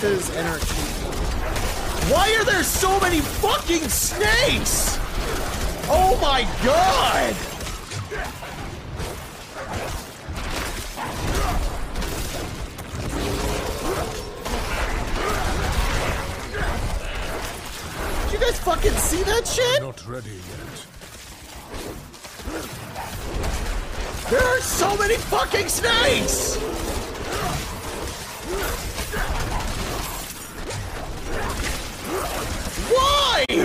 Kefka's energy. Why are there so many fucking snakes? Oh my god! Did you guys fucking see that shit? Not ready yet. There are so many fucking snakes! Why?